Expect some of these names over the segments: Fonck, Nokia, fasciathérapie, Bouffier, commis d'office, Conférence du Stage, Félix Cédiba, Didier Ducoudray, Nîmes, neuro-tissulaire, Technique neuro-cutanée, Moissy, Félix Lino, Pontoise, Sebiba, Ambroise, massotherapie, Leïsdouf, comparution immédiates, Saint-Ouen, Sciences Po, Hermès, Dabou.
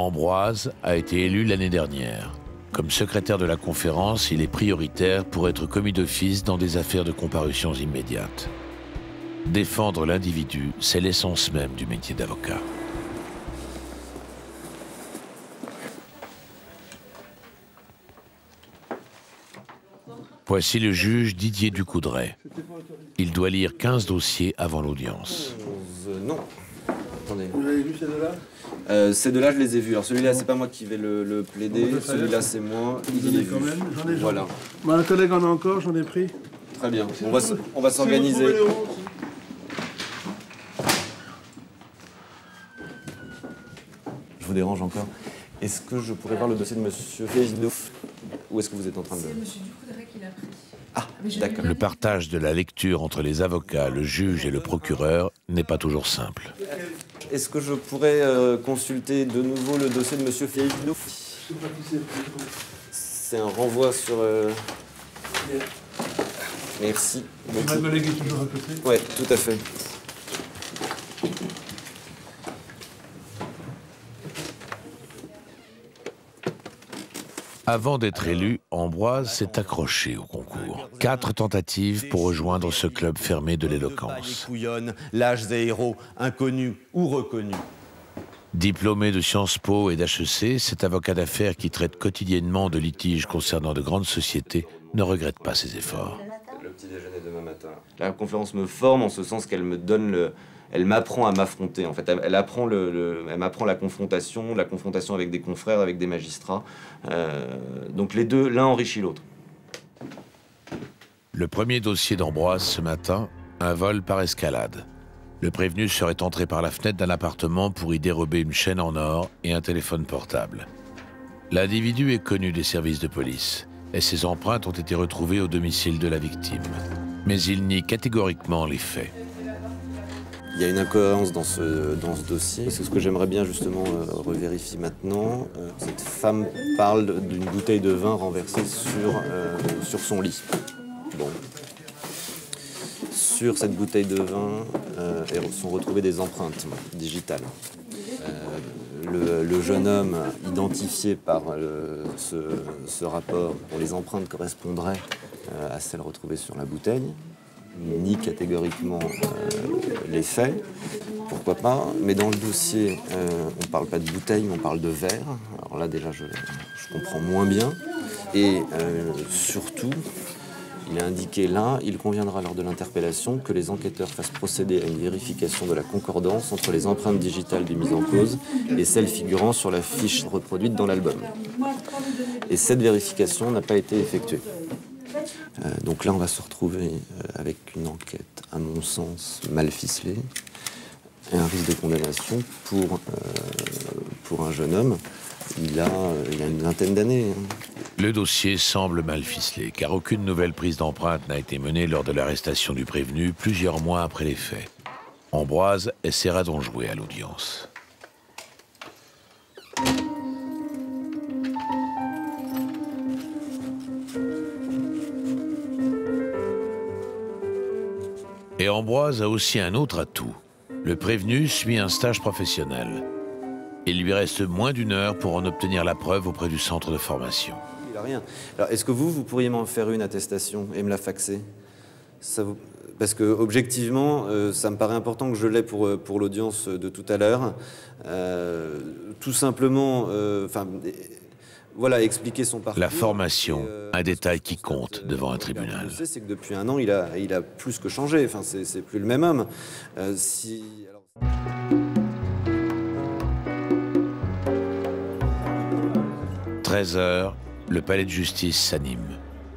Ambroise a été élu l'année dernière. Comme secrétaire de la conférence, il est prioritaire pour être commis d'office dans des affaires de comparutions immédiates. Défendre l'individu, c'est l'essence même du métier d'avocat. Voici le juge Didier Ducoudray. Il doit lire 15 dossiers avant l'audience. Non. Attendez. Vous avez vu ces deux-là ? Ces deux-là, je les ai vus. Alors celui-là, c'est pas moi qui vais le plaider. Celui-là, c'est moi. J'en ai voilà. Bah, un collègue en a encore, j'en ai pris. Très bien. On va s'organiser. Je vous dérange encore. Est-ce que je pourrais voir le dossier de monsieur Leïsdouf? Où est-ce que vous êtes en train de... C'est monsieur Ducoudray qui l'a pris. Ah, d'accord. Le partage de la lecture entre les avocats, le juge et le procureur n'est pas toujours simple. Est-ce que je pourrais consulter de nouveau le dossier de monsieur Félix Lino? C'est un renvoi sur... Merci. Mon collègue est toujours à côté? Oui, tout à fait. Avant d'être élu, Ambroise s'est accroché au concours. 4 tentatives pour rejoindre ce club fermé de l'éloquence. L'âge des héros, inconnus ou reconnus. Diplômé de Sciences Po et d'HEC, cet avocat d'affaires qui traite quotidiennement de litiges concernant de grandes sociétés ne regrette pas ses efforts. Le petit déjeuner demain matin. La conférence me forme en ce sens qu'elle me donne le... Elle m'apprend à m'affronter, en fait. Elle m'apprend la confrontation avec des confrères, avec des magistrats. Donc les deux, l'un enrichit l'autre. Le premier dossier d'Ambroise ce matin, un vol par escalade. Le prévenu serait entré par la fenêtre d'un appartement pour y dérober une chaîne en or et un téléphone portable. L'individu est connu des services de police et ses empreintes ont été retrouvées au domicile de la victime. Mais il nie catégoriquement les faits. Il y a une incohérence dans ce dossier. C'est ce que j'aimerais bien justement revérifier maintenant. Cette femme parle d'une bouteille de vin renversée sur son lit. Bon. Sur cette bouteille de vin sont retrouvées des empreintes digitales. Le jeune homme identifié par ce rapport, dont les empreintes correspondraient à celles retrouvées sur la bouteille, nie catégoriquement les faits, pourquoi pas, mais dans le dossier, on ne parle pas de bouteille, mais on parle de verre. Alors là, déjà, je comprends moins bien. Et surtout, il a indiqué là, il conviendra lors de l'interpellation que les enquêteurs fassent procéder à une vérification de la concordance entre les empreintes digitales des mises en cause et celles figurant sur la fiche reproduite dans l'album. Et cette vérification n'a pas été effectuée. Donc là, on va se retrouver avec une enquête, à mon sens, mal ficelée, et un risque de condamnation pour un jeune homme. Il a une vingtaine d'années. Le dossier semble mal ficelé, car aucune nouvelle prise d'empreinte n'a été menée lors de l'arrestation du prévenu, plusieurs mois après les faits. Ambroise essaiera d'en jouer à l'audience. Et Ambroise a aussi un autre atout. Le prévenu suit un stage professionnel. Il lui reste moins d'une heure pour en obtenir la preuve auprès du centre de formation. Il n'a rien. Alors, est-ce que vous pourriez m'en faire une attestation et me la faxer? Ça vous... Parce que, objectivement, ça me paraît important que je l'ai pour l'audience de tout à l'heure. Tout simplement... Voilà, expliquer son parcours. La formation, un détail qui compte devant un tribunal. Je sais que depuis un an, il a plus que changé. Enfin, c'est plus le même homme. Alors... 13h, le palais de justice s'anime.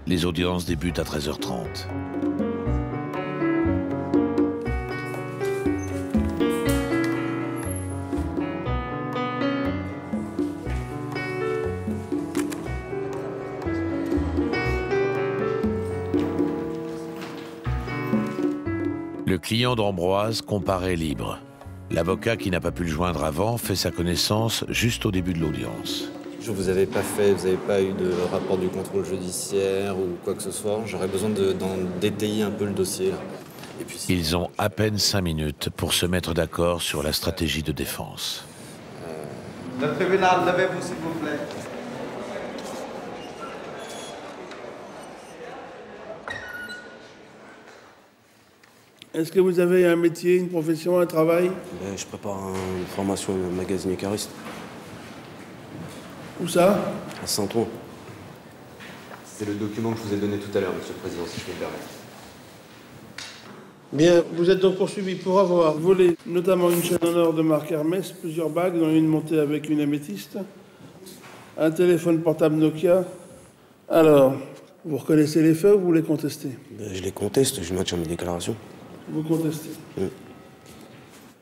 Les audiences débutent à 13h30. Le client d'Ambroise comparaît libre. L'avocat qui n'a pas pu le joindre avant fait sa connaissance juste au début de l'audience. Je vous avais pas fait, vous n'avez pas eu de rapport du contrôle judiciaire ou quoi que ce soit. J'aurais besoin d'en détailler un peu le dossier. Et puis, ils ont à peine 5 minutes pour se mettre d'accord sur la stratégie de défense. Le tribunal, levez-vous s'il vous plaît. Est-ce que vous avez un métier, une profession, un travail? Ben, je prépare une formation de magasinier cariste. Où ça? À Saint-Ouen. C'est le document que je vous ai donné tout à l'heure, monsieur le président, si je me permets. Bien, vous êtes donc poursuivi pour avoir volé notamment une chaîne en or de marque Hermès, plusieurs bagues, dont une montée avec une améthyste, un téléphone portable Nokia. Alors, vous reconnaissez les faits ou vous les contestez? Ben, je les conteste, je note sur mes déclarations. Vous contestez? Oui.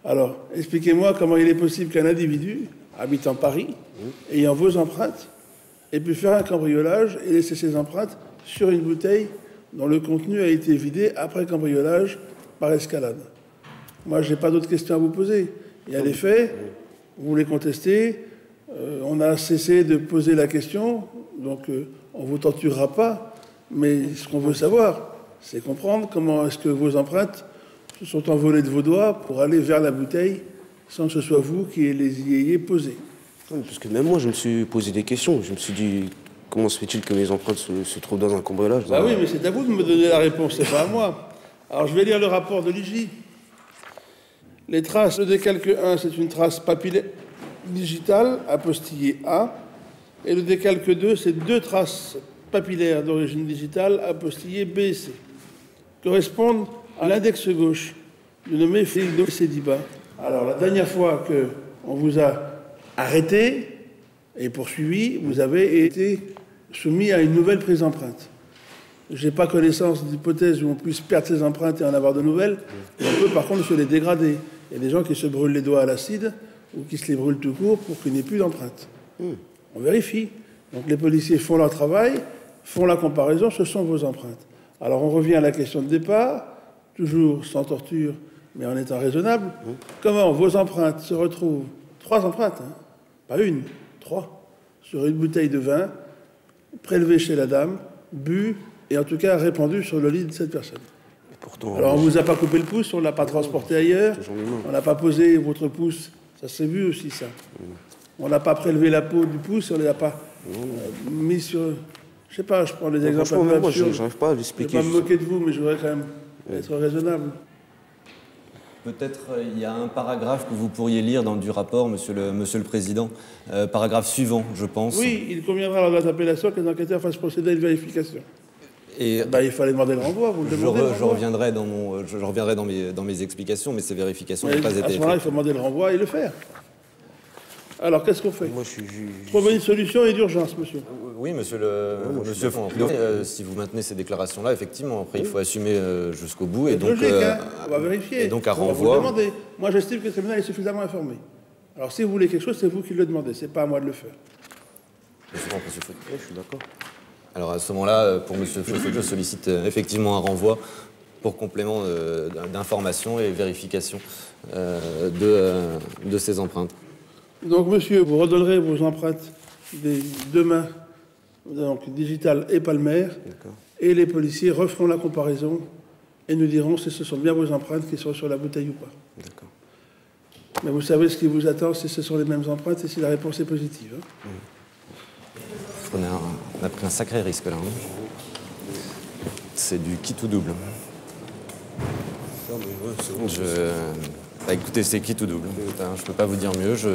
Alors, expliquez-moi comment il est possible qu'un individu habitant Paris, oui, ayant vos empreintes, ait pu faire un cambriolage et laisser ses empreintes sur une bouteille dont le contenu a été vidé après cambriolage par escalade. Moi, je n'ai pas d'autres questions à vous poser. Il y a les faits, vous les contestez, on a cessé de poser la question, donc on ne vous torturera pas, mais ce qu'on veut savoir, c'est comprendre comment est-ce que vos empreintes se sont envolées de vos doigts pour aller vers la bouteille sans que ce soit vous qui les y ayez posées. Parce que même moi, je me suis posé des questions, je me suis dit... Comment se fait-il que mes empreintes se trouvent dans un cambriolage? Ah oui, mais c'est à vous de me donner la réponse, c'est pas à moi. Alors je vais lire le rapport de l'IGI. Les traces de décalque 1, c'est une trace papillaire digitale, apostillée A. Et le décalque 2, c'est deux traces papillaires d'origine digitale, apostillées B et C. Correspondent à l'index gauche, du nommé Félix Cédiba. Alors la dernière fois qu'on vous a arrêté et poursuivi, vous avez été soumis à une nouvelle prise d'empreintes. Je n'ai pas connaissance d'hypothèse où on puisse perdre ses empreintes et en avoir de nouvelles. On peut par contre se les dégrader. Il y a des gens qui se brûlent les doigts à l'acide ou qui se les brûlent tout court pour qu'il n'y ait plus d'empreintes. On vérifie. Donc les policiers font leur travail, font la comparaison, ce sont vos empreintes. Alors on revient à la question de départ, toujours sans torture, mais en étant raisonnable. Comment vos empreintes se retrouvent, trois empreintes, hein, pas une, trois, sur une bouteille de vin, prélevée chez la dame, bu et en tout cas répandue sur le lit de cette personne. Et pourtant, alors on ne vous a pas coupé le pouce, on ne l'a pas transporté ailleurs, on n'a pas posé votre pouce, ça s'est vu aussi ça. On n'a pas prélevé la peau du pouce, on ne l'a pas mis sur... Je sais pas, je prends des exemples un peu absurdes. Je ne vais pas me moquer de vous, mais je voudrais quand même être raisonnable. Peut-être il y a un paragraphe que vous pourriez lire dans du rapport, monsieur le Président. Paragraphe suivant, je pense. Oui, il conviendra lors de l'appellation que les enquêteurs fassent procéder à une vérification. Et bah, il fallait demander le renvoi, vous le demandez. Je reviendrai dans mes explications, mais ces vérifications n'ont pas été faites. À ce moment-là, il faut demander le renvoi et le faire. Alors, qu'est-ce qu'on fait? Moi, trouver une solution et d'urgence, monsieur. Oui, monsieur Fonck. Si vous maintenez ces déclarations-là, effectivement, après, il faut assumer jusqu'au bout. Et donc, logique, hein, on va vérifier. Et donc, à renvoi. Moi, j'estime que le tribunal est suffisamment informé. Alors, si vous voulez quelque chose, c'est vous qui le demandez. C'est pas à moi de le faire. Monsieur Fonck, je suis d'accord. Alors, à ce moment-là, pour monsieur Fonck, je sollicite effectivement un renvoi pour complément d'information et vérification de ces empreintes. Donc, monsieur, vous redonnerez vos empreintes des deux mains, donc digitales et palmaires, et les policiers referont la comparaison et nous diront si ce sont bien vos empreintes qui sont sur la bouteille ou pas. D'accord. Mais vous savez ce qui vous attend, si ce sont les mêmes empreintes et si la réponse est positive. Hein. On a pris un sacré risque, là. Hein. C'est du quitte ou double. Bah écoutez, c'est qui tout double. Je peux pas vous dire mieux. Je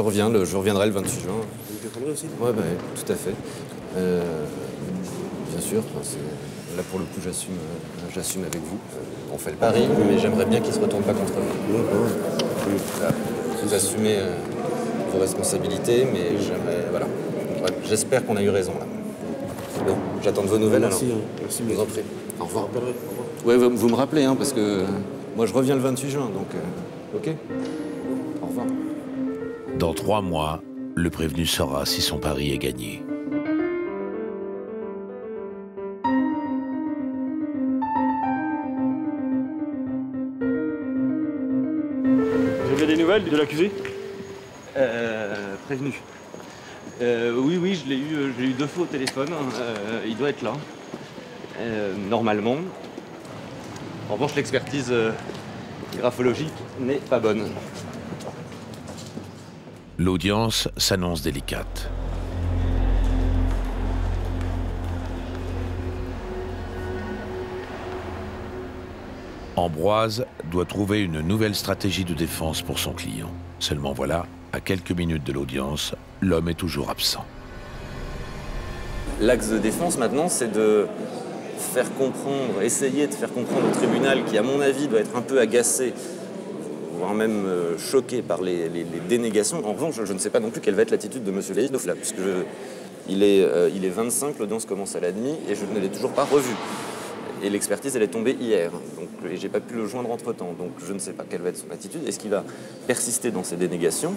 reviendrai le 26 juin. Vous défendrez aussi? Ouais, bah, tout à fait. Bien sûr. Là, pour le coup, j'assume avec vous. On fait le pari, mais j'aimerais bien qu'il se retourne pas contre vous. Vous assumez vos responsabilités, mais j'aimerais... Voilà. Ouais, j'espère qu'on a eu raison, là. Bon, j'attends de vos nouvelles, merci, alors. Merci, vous en prie. Au revoir. Ouais, vous me rappelez, hein, parce que... Moi, je reviens le 28 juin, donc... OK. Au revoir. Dans 3 mois, le prévenu saura si son pari est gagné. Vous avez des nouvelles de l'accusé? Prévenu. Oui, je l'ai eu 2 fois au téléphone. Il doit être là, normalement. En revanche, l'expertise graphologique n'est pas bonne. L'audience s'annonce délicate. Ambroise doit trouver une nouvelle stratégie de défense pour son client. Seulement voilà, à quelques minutes de l'audience, l'homme est toujours absent. L'axe de défense maintenant, c'est de faire comprendre, essayer de faire comprendre au tribunal qui, à mon avis, doit être un peu agacé, voire même choqué par les dénégations. En revanche, je ne sais pas non plus quelle va être l'attitude de M. Leïsdouf, là, puisque il est 25, l'audience commence à la demi, et je ne l'ai toujours pas revu. Et l'expertise, elle est tombée hier, donc, et j'ai pas pu le joindre entre-temps. Donc je ne sais pas quelle va être son attitude. Est-ce qu'il va persister dans ses dénégations?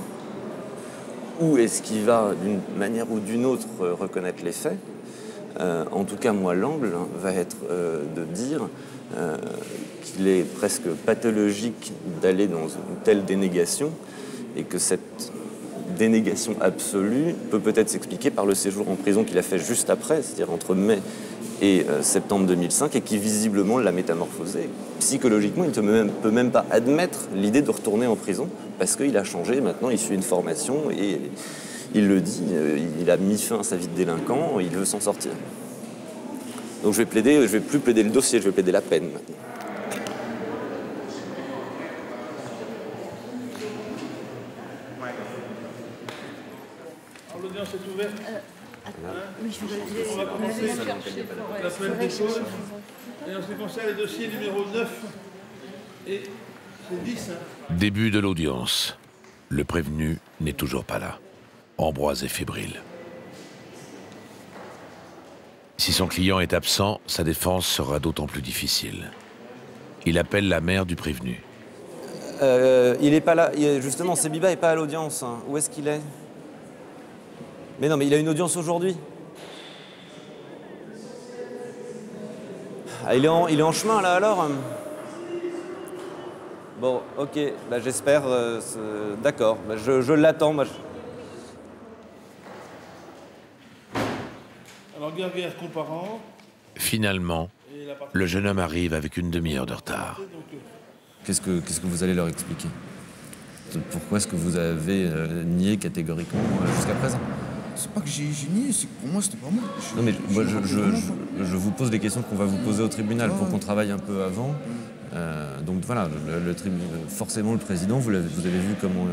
Ou est-ce qu'il va, d'une manière ou d'une autre, reconnaître les faits? En tout cas, moi, l'angle va être de dire qu'il est presque pathologique d'aller dans une telle dénégation, et que cette dénégation absolue peut peut-être s'expliquer par le séjour en prison qu'il a fait juste après, c'est-à-dire entre mai et septembre 2005, et qui visiblement l'a métamorphosé. Psychologiquement, il ne peut même pas admettre l'idée de retourner en prison, parce qu'il a changé, maintenant il suit une formation, et il le dit, il a mis fin à sa vie de délinquant, et il veut s'en sortir. Donc je vais plaider, je ne vais plus plaider le dossier, je vais plaider la peine maintenant. L'audience est ouverte. Oui, je voudrais la semaine des choses. Et on se concerne les dossiers numéro 9 et 10. Début de l'audience. Le prévenu n'est toujours pas là. Ambroise est fébrile. Si son client est absent, sa défense sera d'autant plus difficile. Il appelle la mère du prévenu. Il n'est pas là. Justement, Sebiba n'est pas à l'audience. Où est-ce qu'il est ? Mais non, mais il a une audience aujourd'hui. Ah, il est en chemin, là, alors? Bon, OK, bah, j'espère... D'accord, bah, je l'attends, moi. Alors, Guerrière comparant... Finalement, le jeune homme arrive avec une demi-heure de retard. Qu'est-ce que vous allez leur expliquer? Pourquoi est-ce que vous avez nié catégoriquement jusqu'à présent? C'est pas que j'ai nié, c'est que pour moi c'était pas moi. Non mais moi, je vous pose des questions qu'on va vous poser au tribunal pour qu'on travaille un peu avant. Donc voilà, forcément le président, vous avez vu comment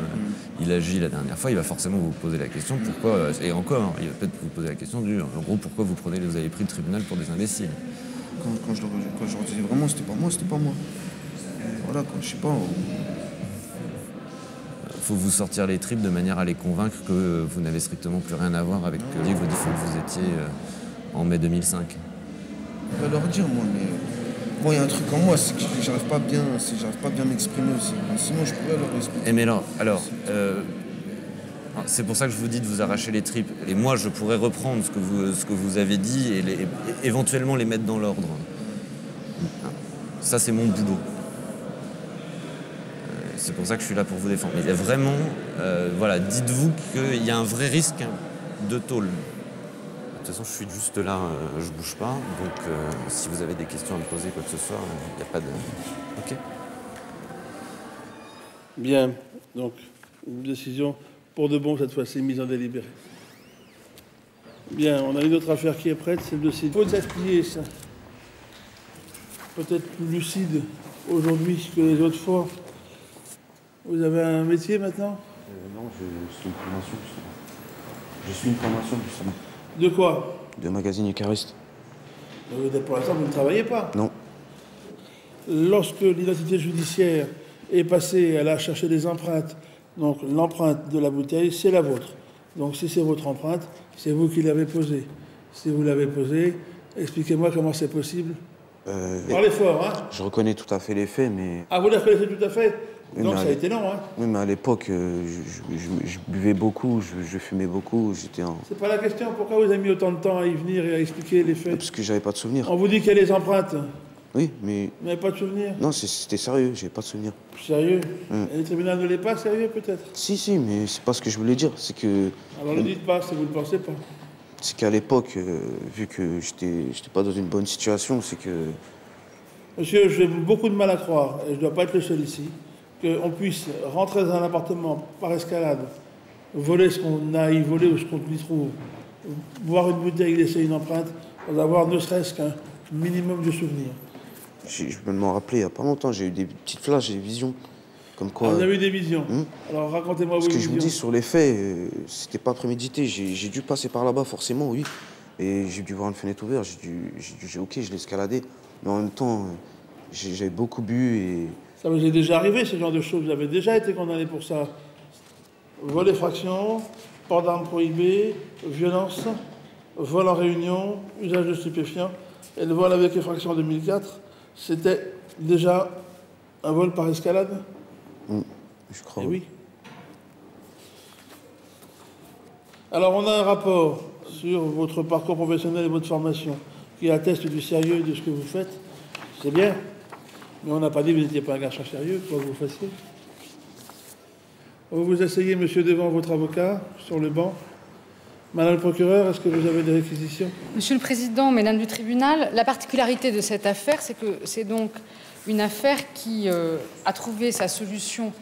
il agit la dernière fois, il va forcément vous poser la question pourquoi, et encore, il va peut-être vous poser la question du, en gros, pourquoi vous avez pris le tribunal pour des imbéciles. Quand je leur disais vraiment c'était pas moi, c'était pas moi. Voilà, quand je sais pas... Faut vous sortir les tripes de manière à les convaincre que vous n'avez strictement plus rien à voir avec le livre que vous étiez en mai 2005. Je vais leur dire, moi, mais... Bon, il y a un truc en moi, c'est que j'arrive pas bien m'exprimer aussi. Sinon, je pourrais leur expliquer. Et mais alors c'est pour ça que je vous dis de vous arracher les tripes. Et moi, je pourrais reprendre ce que vous avez dit et éventuellement les mettre dans l'ordre. Ça, c'est mon boulot. C'est pour ça que je suis là pour vous défendre. Mais il y a vraiment, voilà, dites-vous qu'il y a un vrai risque de tôle. De toute façon, je suis juste là, je bouge pas. Donc, si vous avez des questions à me poser, quoi que ce soit, il n'y a pas de... OK. Bien. Donc, une décision pour de bon, cette fois-ci, mise en délibéré. Bien, on a une autre affaire qui est prête, c'est le dossier. Faut s'appuyer, ça. Peut-être plus lucide aujourd'hui que les autres fois. Vous avez un métier maintenant? Non, je suis une formation. Je suis une formation, justement. De quoi? De magazine Euchariste. Pour l'instant, vous ne travaillez pas? Non. Lorsque l'identité judiciaire est passée, elle a cherché des empreintes. Donc l'empreinte de la bouteille, c'est la vôtre. Donc si c'est votre empreinte, c'est vous qui l'avez posée. Si vous l'avez posée, expliquez-moi comment c'est possible. Parlez fort, hein? Je reconnais tout à fait les faits, mais... Ah, vous les reconnaissez tout à fait? Oui, non, ça a été long, hein? Oui, mais à l'époque, je buvais beaucoup, je fumais beaucoup, j'étais en... C'est pas la question, pourquoi vous avez mis autant de temps à y venir et à expliquer les faits? Parce que j'avais pas de souvenirs. On vous dit qu'il y a les empreintes. Oui, mais... Vous n'avez pas de souvenirs? Non, c'était sérieux, j'avais pas de souvenirs. Sérieux? Et le tribunal ne l'est pas sérieux, peut-être? Si, si, mais c'est pas ce que je voulais dire, c'est que... Alors ne dites pas, si vous ne pensez pas. C'est qu'à l'époque, vu que j'étais pas dans une bonne situation, c'est que... Monsieur, j'ai beaucoup de mal à croire, et je dois pas être le seul ici, qu'on puisse rentrer dans un appartement par escalade voler ce qu'on a à y voler ou ce qu'on y trouve, voir une bouteille, laisser une empreinte, pour avoir ne serait-ce qu'un minimum de souvenirs. Je peux m'en rappeler, il n'y a pas longtemps, j'ai eu des petites flashs, des visions. Comme quoi, on a eu des visions. Alors racontez-moi vos visions. Ce que je vous dis sur les faits, c'était pas prémédité. J'ai dû passer par là-bas, forcément, oui. Et j'ai dû voir une fenêtre ouverte. Ok, je l'ai escaladé. Mais en même temps, j'avais beaucoup bu et... Ça vous est déjà arrivé, ce genre de choses? Vous avez déjà été condamné pour ça? Vol effraction, port d'armes prohibées, violence, vol en réunion, usage de stupéfiants. Et le vol avec effraction en 2004, c'était déjà un vol par escalade? Je crois. Et oui. Alors, on a un rapport sur votre parcours professionnel et votre formation qui atteste du sérieux de ce que vous faites. C'est bien. Mais on n'a pas dit que vous n'étiez pas un garçon sérieux, quoi que vous fassiez. Vous vous asseyez, monsieur, devant votre avocat, sur le banc. Madame le procureur, est-ce que vous avez des réquisitions? Monsieur le Président, mesdames du tribunal, la particularité de cette affaire, c'est que c'est donc... une affaire qui a trouvé sa solution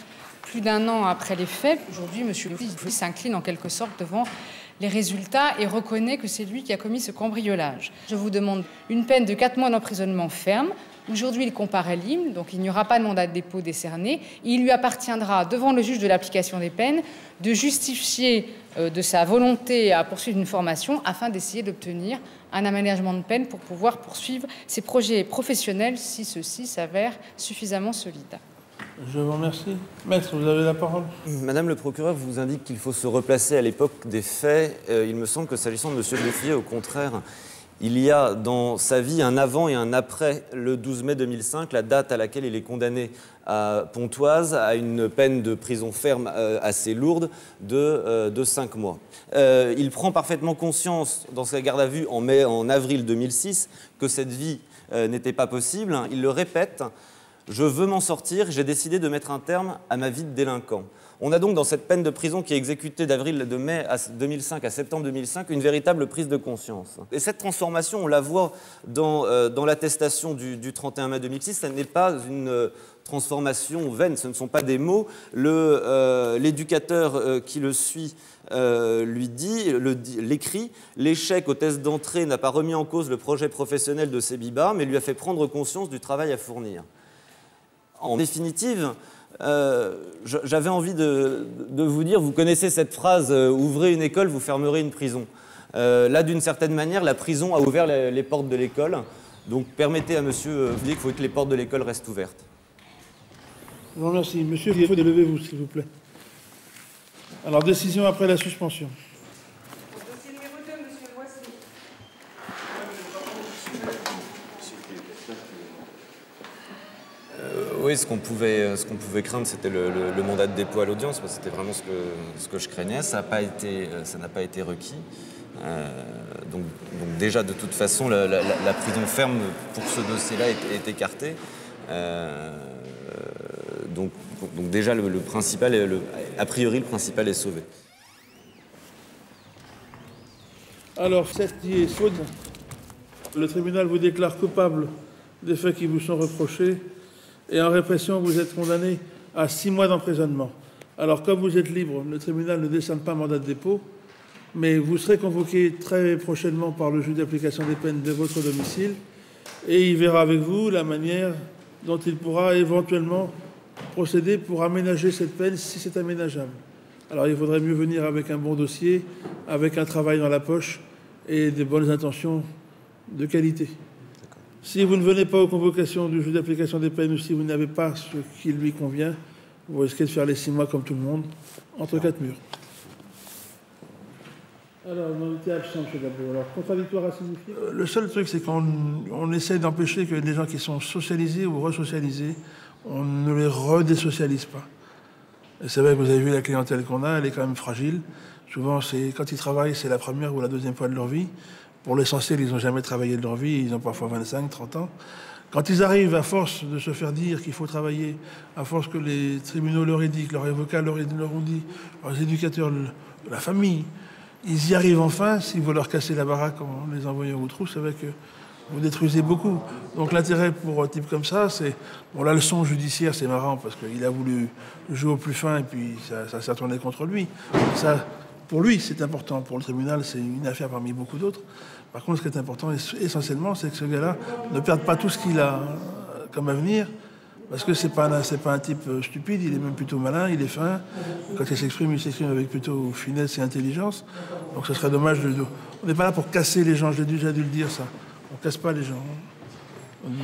plus d'un an après les faits. Aujourd'hui, M. Leïsdouf s'incline en quelque sorte devant les résultats et reconnaît que c'est lui qui a commis ce cambriolage. Je vous demande une peine de 4 mois d'emprisonnement ferme. Aujourd'hui, il comparaît à Nîmes, donc il n'y aura pas de mandat de dépôt décerné. Il lui appartiendra, devant le juge de l'application des peines, de justifier de sa volonté à poursuivre une formation afin d'essayer d'obtenir un aménagement de peine pour pouvoir poursuivre ses projets professionnels si ceux-ci s'avèrent suffisamment solides. Je vous remercie. Maître, vous avez la parole. Madame le procureur vous indique qu'il faut se replacer à l'époque des faits. Il me semble que s'agissant de M. Bouffier, au contraire, il y a dans sa vie un avant et un après le 12 mai 2005, la date à laquelle il est condamné à Pontoise à une peine de prison ferme assez lourde de 5 mois. Il prend parfaitement conscience dans sa garde à vue en avril 2006 que cette vie n'était pas possible. Il le répète, je veux m'en sortir, j'ai décidé de mettre un terme à ma vie de délinquant. On a donc dans cette peine de prison qui est exécutée de mai à 2005 à septembre 2005 une véritable prise de conscience. Et cette transformation, on la voit dans l'attestation du 31 mai 2006, ça n'est pas une transformation vaine, ce ne sont pas des mots. L'éducateur qui le suit lui dit, l'écrit, « L'échec au test d'entrée n'a pas remis en cause le projet professionnel de Sebiba, mais lui a fait prendre conscience du travail à fournir. » En définitive, j'avais envie de vous dire, vous connaissez cette phrase « Ouvrez une école, vous fermerez une prison ». Là, d'une certaine manière, la prison a ouvert les portes de l'école. Donc, permettez à monsieur Félix qu'il faut que les portes de l'école restent ouvertes. Je vous remercie. Monsieur, il faut délevez-vous, s'il vous plaît. Alors, décision après la suspension. Dossier numéro 2, monsieur Moissy. Oui, ce qu'on pouvait craindre, c'était le mandat de dépôt à l'audience, parce que c'était vraiment ce que je craignais. Ça n'a pas été requis. Donc déjà, de toute façon, la prison ferme pour ce dossier-là est écartée. Donc déjà, le principal, a priori, le principal est sauvé. Alors, cette dit est faute. Le tribunal vous déclare coupable des faits qui vous sont reprochés. Et en répression, vous êtes condamné à 6 mois d'emprisonnement. Alors, comme vous êtes libre, le tribunal ne décerne pas mandat de dépôt, mais vous serez convoqué très prochainement par le juge d'application des peines de votre domicile et il verra avec vous la manière dont il pourra éventuellement procéder pour aménager cette peine si c'est aménageable. Alors, il faudrait mieux venir avec un bon dossier, avec un travail dans la poche et des bonnes intentions de qualité. Si vous ne venez pas aux convocations du juge d'application des peines ou si vous n'avez pas ce qui lui convient, vous risquez de faire les 6 mois comme tout le monde, entre 4 murs. Alors, on était absent, M. Dabou. Alors, contradictoire à signifier ? Le seul truc, c'est qu'on essaie d'empêcher que des gens qui sont socialisés ou resocialisés, on ne les redésocialise pas. C'est vrai que vous avez vu la clientèle qu'on a, elle est quand même fragile. Souvent, quand ils travaillent, c'est la première ou la deuxième fois de leur vie. Pour l'essentiel, ils n'ont jamais travaillé de leur vie, ils ont parfois 25, 30 ans. Quand ils arrivent, à force de se faire dire qu'il faut travailler, à force que les tribunaux leur aient dit, que leurs avocats leur ont dit, leurs éducateurs, la famille, ils y arrivent enfin. S'il faut leur casser la baraque en les envoyant au trou, c'est vrai que vous détruisez beaucoup. Donc l'intérêt pour un type comme ça, c'est... Bon, la leçon judiciaire, c'est marrant, parce qu'il a voulu jouer au plus fin, et puis ça s'est retourné contre lui. Ça, pour lui, c'est important. Pour le tribunal, c'est une affaire parmi beaucoup d'autres. Par contre, ce qui est important, essentiellement, c'est que ce gars-là ne perde pas tout ce qu'il a comme avenir, parce que c'est pas un type stupide, il est même plutôt malin, il est fin. Quand il s'exprime avec plutôt finesse et intelligence. Donc ce serait dommage de... On n'est pas là pour casser les gens, j'ai déjà dû le dire, ça. On ne casse pas les gens.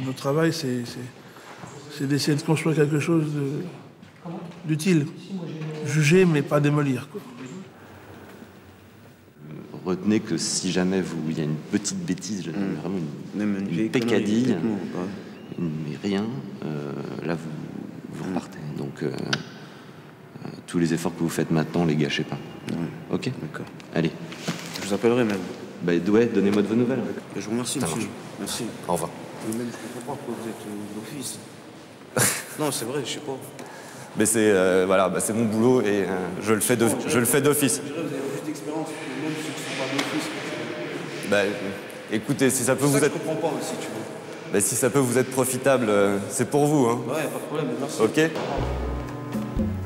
Notre travail, c'est d'essayer de construire quelque chose d'utile. Juger, mais pas démolir, quoi. Retenez que si jamais il y a une petite bêtise, vraiment une peccadille, mais rien, là vous repartez. Donc tous les efforts que vous faites maintenant, les gâchez pas. Ok. D'accord. Allez. Je vous appellerai même. Bah, ouais, donnez-moi de vos nouvelles. Je vous remercie, monsieur. Merci. Au revoir. Même, je ne comprends pas pourquoi vous êtes l'office. Non, c'est vrai, je sais pas. Mais c'est voilà, bah, c'est mon boulot et je le fais d'office. Vous avez plus d'expérience que même ceux qui ne sont pas d'office. Bah, écoutez, si ça peut vous être... Je comprends pas aussi, tu vois. Bah, si ça peut vous être profitable, c'est pour vous. Hein. Ouais, pas de problème, merci. Ok.